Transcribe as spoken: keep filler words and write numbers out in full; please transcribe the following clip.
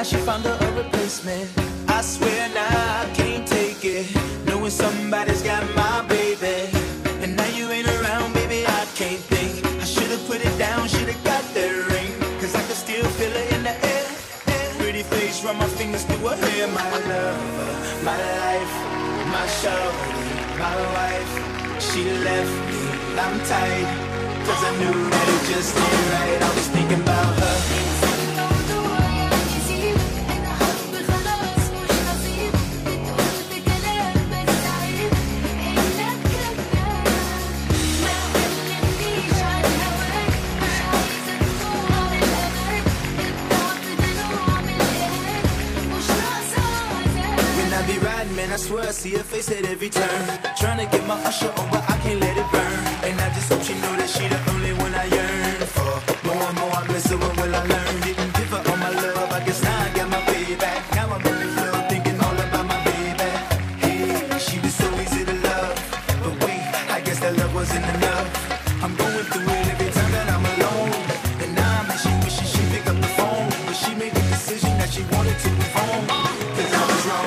I should find her a replacement. I swear now I can't take it, knowing somebody's got my baby, and now you ain't around, baby, I can't think. I should've put it down, should've got that ring, cause I can still feel it in the air, air. Pretty face, run my fingers through her hair. My love, my life, my shawty, my wife. She left me, I'm tight, cause I knew that it just ain't right. I was thinking about her. Man, I swear I see her face at every turn. Tryna get my usher on, but I can't let it burn. And I just hope she know that she the only one I yearn for. More and more I miss her, when will I learn? Didn't give her all my love, I guess now I got my payback. Now I'm in the flow, thinking all about my baby. Hey, she was so easy to love, but wait, I guess that love wasn't enough. I'm going through it every time that I'm alone. And now I'm she wishes she'd pick up the phone, but she made the decision that she wanted to move on. Cause I was wrong.